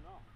No.